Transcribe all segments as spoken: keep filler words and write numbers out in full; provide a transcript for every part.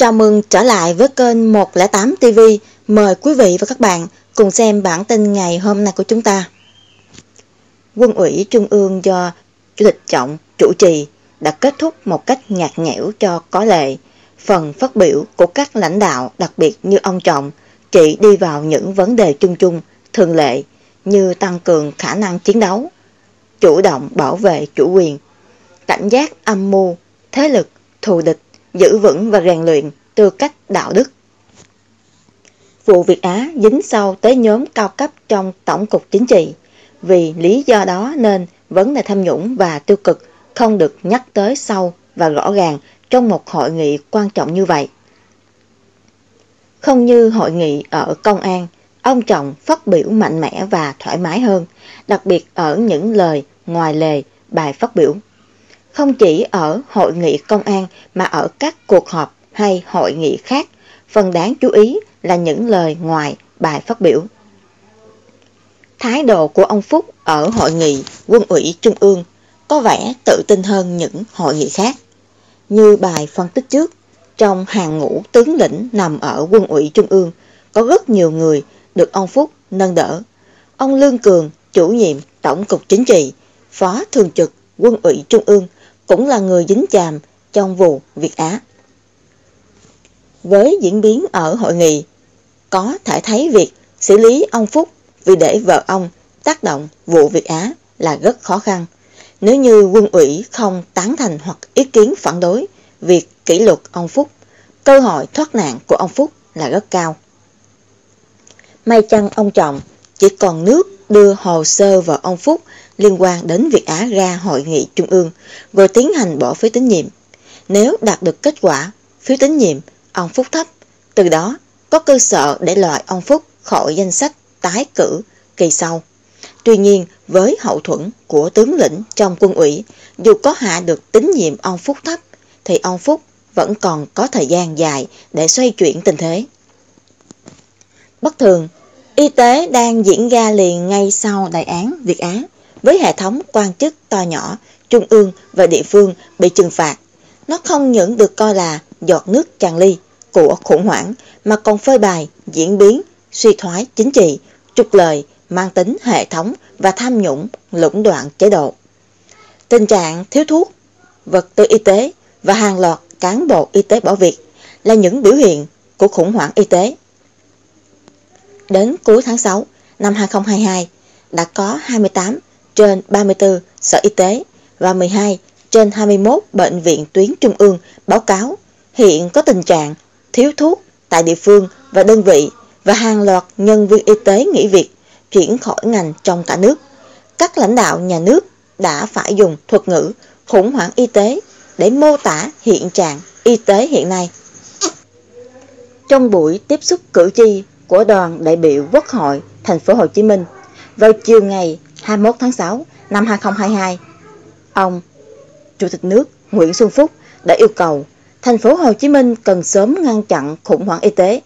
Chào mừng trở lại với kênh một không tám ti vi. Mời quý vị và các bạn cùng xem bản tin ngày hôm nay của chúng ta. Quân ủy Trung ương do Chủ tịch Trọng chủ trì đã kết thúc một cách nhạt nhẽo cho có lệ. Phần phát biểu của các lãnh đạo đặc biệt như ông Trọng chỉ đi vào những vấn đề chung chung, thường lệ như tăng cường khả năng chiến đấu, chủ động bảo vệ chủ quyền, cảnh giác âm mưu, thế lực, thù địch, giữ vững và rèn luyện tư cách đạo đức. Vụ Việt Á dính sâu tới nhóm cao cấp trong Tổng cục Chính trị. Vì lý do đó nên vấn đề tham nhũng và tiêu cực không được nhắc tới sâu và rõ ràng trong một hội nghị quan trọng như vậy. Không như hội nghị ở công an, ông Trọng phát biểu mạnh mẽ và thoải mái hơn, đặc biệt ở những lời ngoài lề bài phát biểu. Không chỉ ở hội nghị công an mà ở các cuộc họp hay hội nghị khác, phần đáng chú ý là những lời ngoài bài phát biểu. Thái độ của ông Phúc ở hội nghị Quân ủy Trung ương có vẻ tự tin hơn những hội nghị khác. Như bài phân tích trước, trong hàng ngũ tướng lĩnh nằm ở Quân ủy Trung ương có rất nhiều người được ông Phúc nâng đỡ. Ông Lương Cường, chủ nhiệm Tổng cục Chính trị, Phó Thường trực Quân ủy Trung ương, cũng là người dính chàm trong vụ Việt Á. Với diễn biến ở hội nghị, có thể thấy việc xử lý ông Phúc vì để vợ ông tác động vụ Việt Á là rất khó khăn. Nếu như quân ủy không tán thành hoặc ý kiến phản đối việc kỷ luật ông Phúc, cơ hội thoát nạn của ông Phúc là rất cao. May chăng ông Trọng chỉ còn nước đưa hồ sơ vào ông Phúc liên quan đến Việt Á ra hội nghị trung ương, rồi tiến hành bỏ phiếu tín nhiệm. Nếu đạt được kết quả phiếu tín nhiệm ông Phúc thấp, từ đó có cơ sở để loại ông Phúc khỏi danh sách tái cử kỳ sau. Tuy nhiên, với hậu thuẫn của tướng lĩnh trong quân ủy, dù có hạ được tín nhiệm ông Phúc thấp, thì ông Phúc vẫn còn có thời gian dài để xoay chuyển tình thế. Bất thường, y tế đang diễn ra liền ngay sau đại án Việt Á, với hệ thống quan chức to nhỏ, trung ương và địa phương bị trừng phạt. Nó không những được coi là giọt nước tràn ly của khủng hoảng, mà còn phơi bày diễn biến suy thoái chính trị, trục lợi, mang tính hệ thống và tham nhũng, lũng đoạn chế độ. Tình trạng thiếu thuốc, vật tư y tế và hàng loạt cán bộ y tế bỏ việc là những biểu hiện của khủng hoảng y tế. Đến cuối tháng sáu năm hai không hai hai, đã có hai mươi tám trên ba mươi tư sở y tế và mười hai trên hai mươi mốt bệnh viện tuyến trung ương báo cáo hiện có tình trạng thiếu thuốc tại địa phương và đơn vị, và hàng loạt nhân viên y tế nghỉ việc, chuyển khỏi ngành trong cả nước. Các lãnh đạo nhà nước đã phải dùng thuật ngữ khủng hoảng y tế để mô tả hiện trạng y tế hiện nay. Trong buổi tiếp xúc cử tri của đoàn đại biểu Quốc hội thành phố Hồ Chí Minh vào chiều ngày hai mươi mốt tháng sáu năm hai không hai hai, ông Chủ tịch nước Nguyễn Xuân Phúc đã yêu cầu thành phố Hồ Chí Minh cần sớm ngăn chặn khủng hoảng y tế.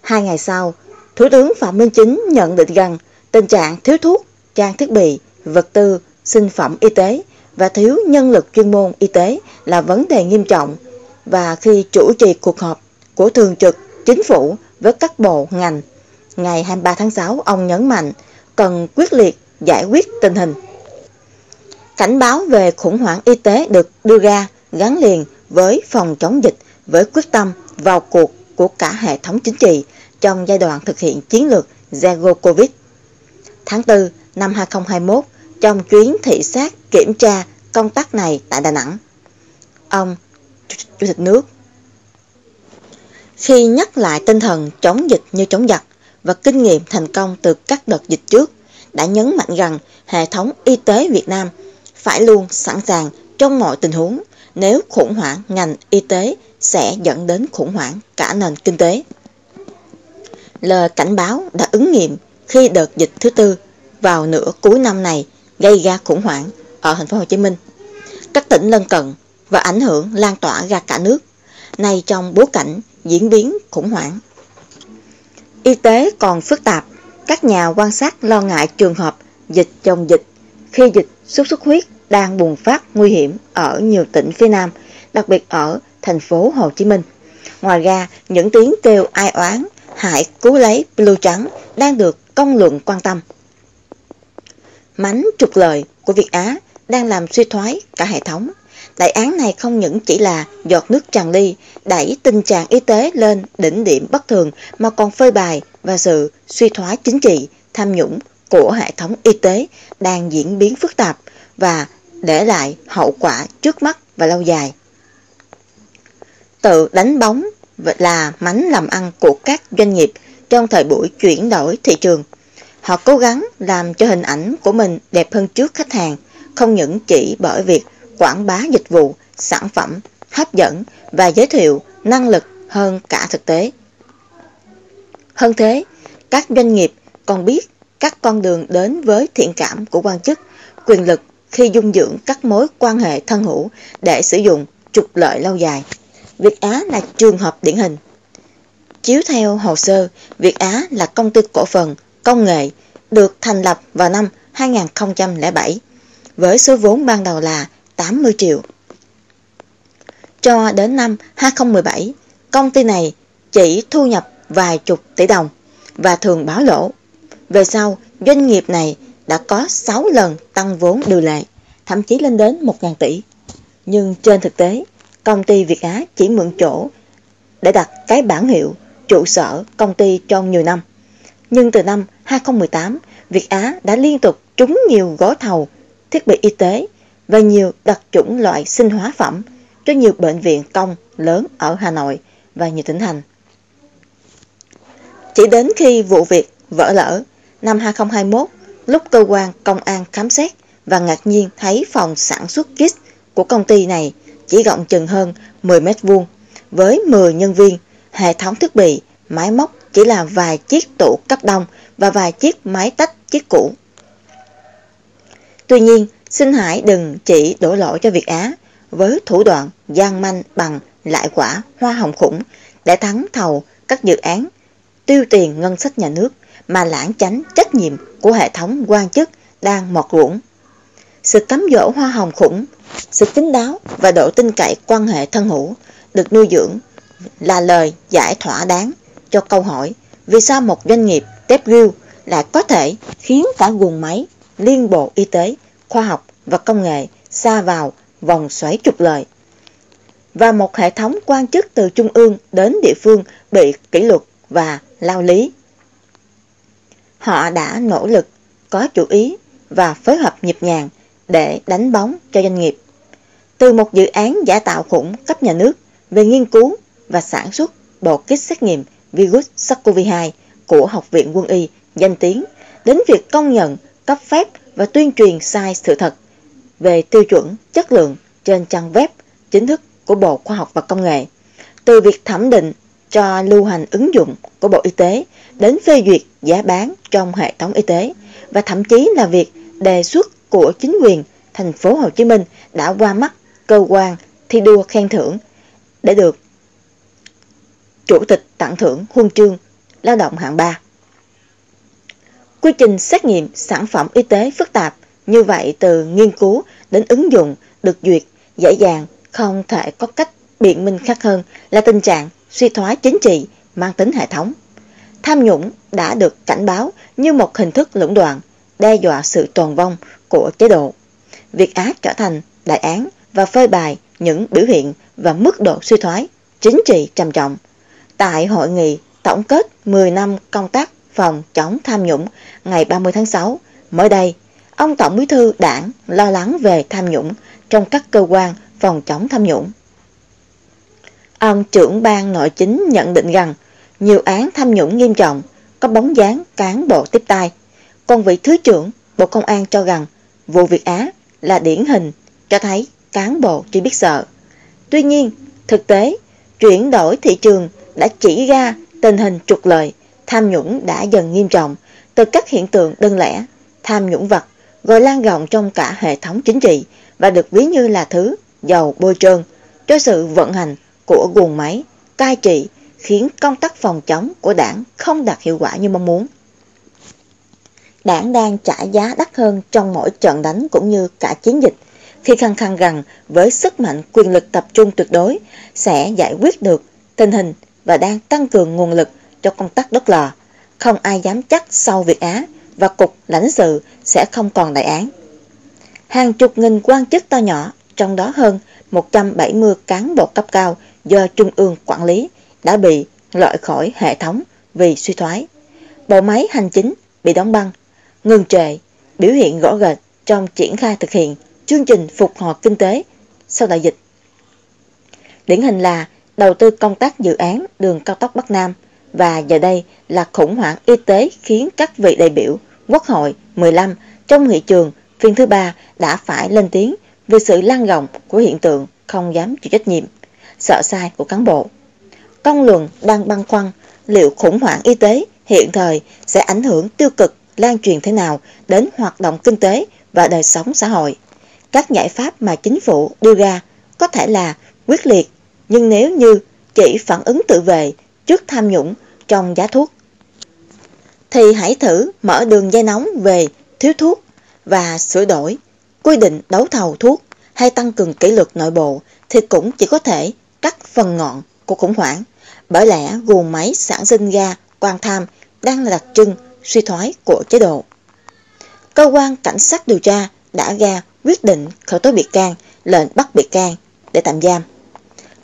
Hai ngày sau, Thủ tướng Phạm Minh Chính nhận định rằng tình trạng thiếu thuốc, trang thiết bị, vật tư, sinh phẩm y tế và thiếu nhân lực chuyên môn y tế là vấn đề nghiêm trọng, và khi chủ trì cuộc họp của Thường trực Chính phủ với các bộ ngành, ngày hai mươi ba tháng sáu, ông nhấn mạnh cần quyết liệt giải quyết tình hình. Cảnh báo về khủng hoảng y tế được đưa ra gắn liền với phòng chống dịch, với quyết tâm vào cuộc của cả hệ thống chính trị trong giai đoạn thực hiện chiến lược Zero Covid. Tháng tư năm hai không hai mốt, trong chuyến thị sát kiểm tra công tác này tại Đà Nẵng, ông Chủ tịch nước khi nhắc lại tinh thần chống dịch như chống giặc và kinh nghiệm thành công từ các đợt dịch trước, đã nhấn mạnh rằng hệ thống y tế Việt Nam phải luôn sẵn sàng trong mọi tình huống. Nếu khủng hoảng ngành y tế sẽ dẫn đến khủng hoảng cả nền kinh tế. Lời cảnh báo đã ứng nghiệm khi đợt dịch thứ tư vào nửa cuối năm này gây ra khủng hoảng ở thành phố Hồ Chí Minh, các tỉnh lân cận và ảnh hưởng lan tỏa ra cả nước. Nay trong bối cảnh diễn biến khủng hoảng y tế còn phức tạp, các nhà quan sát lo ngại trường hợp dịch chồng dịch khi dịch sốt xuất huyết đang bùng phát nguy hiểm ở nhiều tỉnh phía Nam, đặc biệt ở thành phố Hồ Chí Minh. Ngoài ra, những tiếng kêu ai oán, hãy cứu lấy blue trắng đang được công luận quan tâm. Mánh trục lợi của Việt Á đang làm suy thoái cả hệ thống. Đại án này không những chỉ là giọt nước tràn ly, đẩy tình trạng y tế lên đỉnh điểm bất thường mà còn phơi bày và sự suy thoái chính trị, tham nhũng của hệ thống y tế đang diễn biến phức tạp và để lại hậu quả trước mắt và lâu dài. Tự đánh bóng là mánh làm ăn của các doanh nghiệp trong thời buổi chuyển đổi thị trường. Họ cố gắng làm cho hình ảnh của mình đẹp hơn trước khách hàng, không những chỉ bởi việc quảng bá dịch vụ, sản phẩm hấp dẫn và giới thiệu năng lực hơn cả thực tế. Hơn thế, các doanh nghiệp còn biết các con đường đến với thiện cảm của quan chức, quyền lực khi dung dưỡng các mối quan hệ thân hữu để sử dụng trục lợi lâu dài. Việt Á là trường hợp điển hình. Chiếu theo hồ sơ, Việt Á là công ty cổ phần công nghệ được thành lập vào năm hai nghìn không trăm lẻ bảy với số vốn ban đầu là tám mươi triệu. Cho đến năm hai nghìn không trăm mười bảy, công ty này chỉ thu nhập vài chục tỷ đồng và thường báo lỗ. Về sau, doanh nghiệp này đã có sáu lần tăng vốn điều lệ, thậm chí lên đến một nghìn tỷ. Nhưng trên thực tế, công ty Việt Á chỉ mượn chỗ để đặt cái bảng hiệu trụ sở công ty trong nhiều năm. Nhưng từ năm hai nghìn không trăm mười tám, Việt Á đã liên tục trúng nhiều gói thầu thiết bị y tế và nhiều đặc chủng loại sinh hóa phẩm cho nhiều bệnh viện công lớn ở Hà Nội và nhiều tỉnh thành. Chỉ đến khi vụ việc vỡ lở năm hai nghìn không trăm hai mươi mốt, lúc cơ quan công an khám xét và ngạc nhiên thấy phòng sản xuất kit của công ty này chỉ rộng chừng hơn mười mét vuông, với mười nhân viên, hệ thống thiết bị, máy móc chỉ là vài chiếc tủ cấp đông và vài chiếc máy tách chiếc cũ. Tuy nhiên, xin hãy đừng chỉ đổ lỗi cho Việt Á với thủ đoạn gian manh bằng lại quả hoa hồng khủng để thắng thầu các dự án, tiêu tiền ngân sách nhà nước mà lãng tránh trách nhiệm của hệ thống quan chức đang mọt ruộng. Sự cám dỗ hoa hồng khủng, sự kín đáo và độ tin cậy quan hệ thân hữu được nuôi dưỡng là lời giải thỏa đáng cho câu hỏi vì sao một doanh nghiệp tép riêu lại có thể khiến cả guồng máy liên bộ y tế, khoa học và công nghệ xa vào vòng xoáy trục lợi. Và một hệ thống quan chức từ trung ương đến địa phương bị kỷ luật và lao lý. Họ đã nỗ lực, có chủ ý và phối hợp nhịp nhàng để đánh bóng cho doanh nghiệp. Từ một dự án giả tạo khủng cấp nhà nước về nghiên cứu và sản xuất bộ kit xét nghiệm virus SARS-xê o vê hai của Học viện Quân y danh tiếng đến việc công nhận, cấp phép và tuyên truyền sai sự thật về tiêu chuẩn chất lượng trên trang web chính thức của Bộ Khoa học và Công nghệ, từ việc thẩm định cho lưu hành ứng dụng của Bộ Y tế đến phê duyệt giá bán trong hệ thống y tế, và thậm chí là việc đề xuất của chính quyền thành phố Hồ Chí Minh đã qua mắt cơ quan thi đua khen thưởng để được Chủ tịch tặng thưởng huân chương lao động hạng ba. Quy trình xét nghiệm sản phẩm y tế phức tạp như vậy, từ nghiên cứu đến ứng dụng được duyệt, dễ dàng không thể có cách biện minh khác hơn là tình trạng suy thoái chính trị mang tính hệ thống. Tham nhũng đã được cảnh báo như một hình thức lũng đoạn, đe dọa sự tồn vong của chế độ. Việt Á trở thành đại án và phơi bày những biểu hiện và mức độ suy thoái chính trị trầm trọng. Tại hội nghị tổng kết mười năm công tác phòng chống tham nhũng ngày ba mươi tháng sáu mới đây, ông Tổng Bí thư Đảng lo lắng về tham nhũng trong các cơ quan phòng chống tham nhũng. Ông trưởng ban nội chính nhận định rằng nhiều án tham nhũng nghiêm trọng có bóng dáng cán bộ tiếp tay. Còn vị Thứ trưởng Bộ Công an cho rằng vụ Việt Á là điển hình cho thấy cán bộ chỉ biết sợ. Tuy nhiên, thực tế chuyển đổi thị trường đã chỉ ra tình hình trục lợi, tham nhũng đã dần nghiêm trọng từ các hiện tượng đơn lẻ, tham nhũng vặt rồi lan rộng trong cả hệ thống chính trị và được ví như là thứ dầu bôi trơn cho sự vận hành của guồng máy cai trị, khiến công tác phòng chống của Đảng không đạt hiệu quả như mong muốn. Đảng đang trả giá đắt hơn trong mỗi trận đánh cũng như cả chiến dịch, khi khăng khăng rằng với sức mạnh quyền lực tập trung tuyệt đối sẽ giải quyết được tình hình và đang tăng cường nguồn lực cho công tác đất lò. Không ai dám chắc sau Việt Á và Cục Lãnh sự sẽ không còn đại án. Hàng chục nghìn quan chức to nhỏ, trong đó hơn một trăm bảy mươi cán bộ cấp cao do Trung ương quản lý đã bị loại khỏi hệ thống vì suy thoái. Bộ máy hành chính bị đóng băng, ngừng trệ, biểu hiện rõ rệt trong triển khai thực hiện chương trình phục hồi kinh tế sau đại dịch. Điển hình là đầu tư công tác dự án đường cao tốc Bắc Nam, và giờ đây là khủng hoảng y tế khiến các vị đại biểu Quốc hội mười lăm trong nghị trường phiên thứ ba đã phải lên tiếng về sự lan rộng của hiện tượng không dám chịu trách nhiệm, sợ sai của cán bộ. Công luận đang băn khoăn liệu khủng hoảng y tế hiện thời sẽ ảnh hưởng tiêu cực lan truyền thế nào đến hoạt động kinh tế và đời sống xã hội. Các giải pháp mà chính phủ đưa ra có thể là quyết liệt, nhưng nếu như chỉ phản ứng tự vệ trước tham nhũng trong giá thuốc, thì hãy thử mở đường dây nóng về thiếu thuốc và sửa đổi quy định đấu thầu thuốc hay tăng cường kỷ luật nội bộ thì cũng chỉ có thể cắt phần ngọn của khủng hoảng, bởi lẽ guồng máy sản sinh ra quan tham đang là đặc trưng suy thoái của chế độ. Cơ quan cảnh sát điều tra đã ra quyết định khởi tố bị can, lệnh bắt bị can để tạm giam,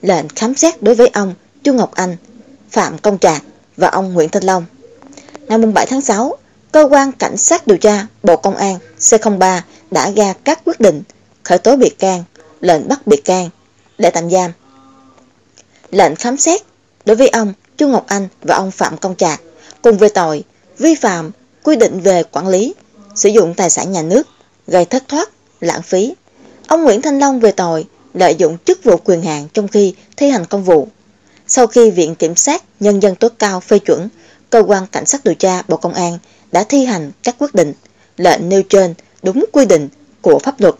lệnh khám xét đối với ông Chu Ngọc Anh, Phạm Công Trạc và ông Nguyễn Thanh Long. Ngày bảy tháng sáu, Cơ quan Cảnh sát điều tra Bộ Công an C không ba đã ra các quyết định khởi tố bị can, lệnh bắt bị can để tạm giam, lệnh khám xét đối với ông Chu Ngọc Anh và ông Phạm Công Trạc cùng về tội vi phạm quy định về quản lý, sử dụng tài sản nhà nước gây thất thoát, lãng phí. Ông Nguyễn Thanh Long về tội lợi dụng chức vụ quyền hạn trong khi thi hành công vụ. Sau khi Viện Kiểm sát Nhân dân tối cao phê chuẩn, Cơ quan Cảnh sát điều tra Bộ Công an đã thi hành các quyết định, lệnh nêu trên đúng quy định của pháp luật.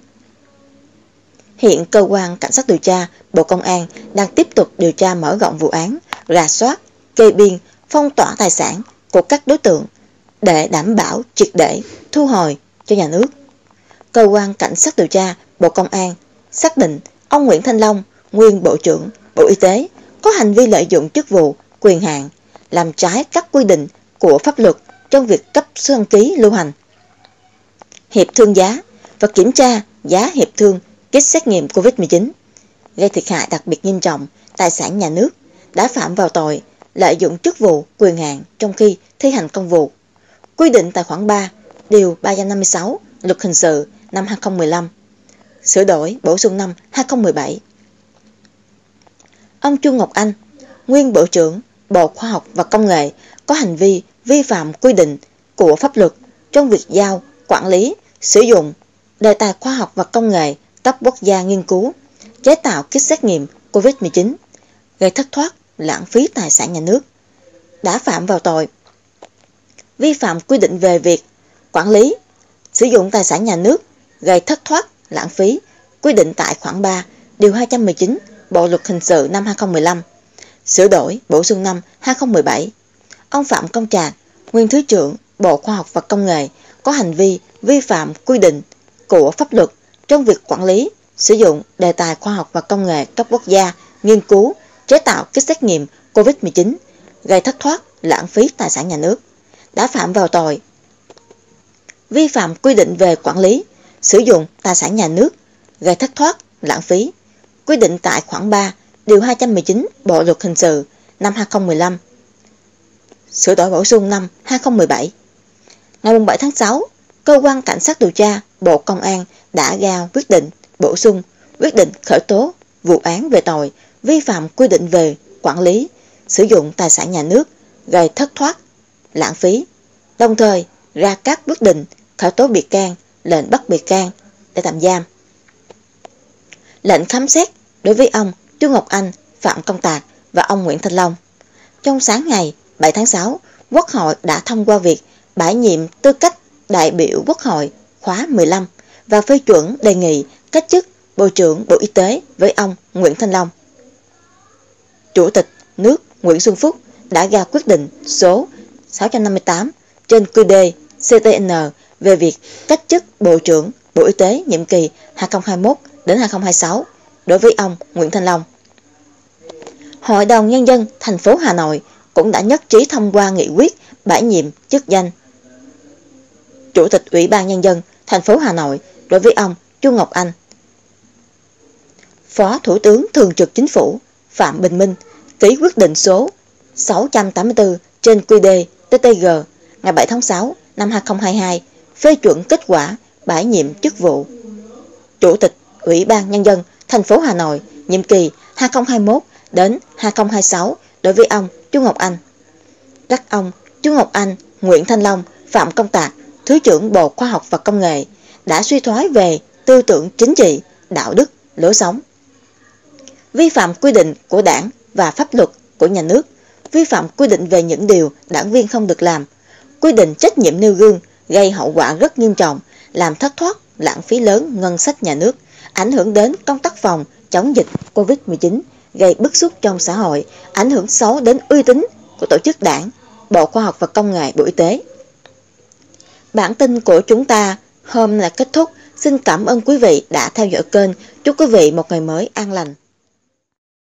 Hiện Cơ quan Cảnh sát điều tra Bộ Công an đang tiếp tục điều tra mở rộng vụ án, rà soát, kê biên, phong tỏa tài sản của các đối tượng để đảm bảo triệt để thu hồi cho nhà nước. Cơ quan Cảnh sát điều tra Bộ Công an xác định ông Nguyễn Thanh Long, nguyên Bộ trưởng Bộ Y tế, có hành vi lợi dụng chức vụ, quyền hạn, làm trái các quy định của pháp luật trong việc cấp số đăng ký lưu hành, hiệp thương giá và kiểm tra giá hiệp thương kit xét nghiệm Covid mười chín, gây thiệt hại đặc biệt nghiêm trọng tài sản nhà nước, đã phạm vào tội lợi dụng chức vụ, quyền hạn trong khi thi hành công vụ, quy định tại khoản ba, điều ba trăm năm mươi sáu Luật Hình sự năm hai nghìn không trăm mười lăm, sửa đổi bổ sung năm hai nghìn không trăm mười bảy. Ông Chu Ngọc Anh, nguyên Bộ trưởng Bộ Khoa học và Công nghệ, có hành vi vi phạm quy định của pháp luật trong việc giao, quản lý, sử dụng đề tài khoa học và công nghệ cấp quốc gia nghiên cứu, chế tạo kit xét nghiệm Covid mười chín, gây thất thoát, lãng phí tài sản nhà nước, đã phạm vào tội vi phạm quy định về việc quản lý, sử dụng tài sản nhà nước, gây thất thoát, lãng phí, quy định tại khoản ba, điều hai trăm mười chín Bộ Luật Hình sự năm hai nghìn không trăm mười lăm, sửa đổi bổ sung năm hai nghìn không trăm mười bảy. Ông Phạm Công Trạc, nguyên Thứ trưởng Bộ Khoa học và Công nghệ, có hành vi vi phạm quy định của pháp luật trong việc quản lý, sử dụng đề tài khoa học và công nghệ cấp quốc gia, nghiên cứu, chế tạo kit xét nghiệm Covid mười chín, gây thất thoát, lãng phí tài sản nhà nước, đã phạm vào tội vi phạm quy định về quản lý, sử dụng tài sản nhà nước, gây thất thoát, lãng phí, quy định tại khoản ba, điều hai trăm mười chín Bộ Luật Hình sự năm hai nghìn không trăm mười lăm, sửa đổi bổ sung năm hai nghìn không trăm mười bảy. Ngày bảy tháng sáu, Cơ quan Cảnh sát điều tra Bộ Công an đã ra quyết định bổ sung quyết định khởi tố vụ án về tội vi phạm quy định về quản lý, sử dụng tài sản nhà nước, gây thất thoát, lãng phí, đồng thời ra các quyết định khởi tố bị can, lệnh bắt bị can để tạm giam, lệnh khám xét đối với ông Chu Ngọc Anh, Phạm Công Trạc và ông Nguyễn Thanh Long. Trong sáng ngày bảy tháng sáu, Quốc hội đã thông qua việc bãi nhiệm tư cách đại biểu Quốc hội khóa mười lăm và phê chuẩn đề nghị cách chức Bộ trưởng Bộ Y tế với ông Nguyễn Thanh Long. Chủ tịch nước Nguyễn Xuân Phúc đã ra quyết định số sáu trăm năm mươi tám trên quy đê xê tê en về việc cách chức Bộ trưởng Bộ Y tế nhiệm kỳ hai nghìn không trăm hai mươi mốt đến hai nghìn không trăm hai mươi sáu đối với ông Nguyễn Thanh Long. Hội đồng Nhân dân thành phố Hà Nội cũng đã nhất trí thông qua nghị quyết bãi nhiệm chức danh Chủ tịch Ủy ban Nhân dân thành phố Hà Nội đối với ông Chu Ngọc Anh. Phó Thủ tướng Thường trực Chính phủ Phạm Bình Minh ký quyết định số sáu trăm tám mươi tư trên quy đê tê tê giê ngày bảy tháng sáu năm hai nghìn không trăm hai mươi hai phê chuẩn kết quả bãi nhiệm chức vụ Chủ tịch Ủy ban Nhân dân thành phố Hà Nội nhiệm kỳ hai nghìn không trăm hai mươi mốt đến hai nghìn không trăm hai mươi sáu đối với ông Chu Ngọc Anh. Các ông Chu Ngọc Anh, Nguyễn Thanh Long, Phạm Công Trạc, Thứ trưởng Bộ Khoa học và Công nghệ đã suy thoái về tư tưởng chính trị, đạo đức, lối sống, vi phạm quy định của Đảng và pháp luật của nhà nước, vi phạm quy định về những điều đảng viên không được làm, quy định trách nhiệm nêu gương gây hậu quả rất nghiêm trọng, làm thất thoát, lãng phí lớn ngân sách nhà nước, ảnh hưởng đến công tác phòng chống dịch Covid mười chín, gây bức xúc trong xã hội, ảnh hưởng xấu đến uy tín của tổ chức Đảng, Bộ Khoa học và Công nghệ, Bộ Y tế. Bản tin của chúng ta hôm nay kết thúc. Xin cảm ơn quý vị đã theo dõi kênh. Chúc quý vị một ngày mới an lành.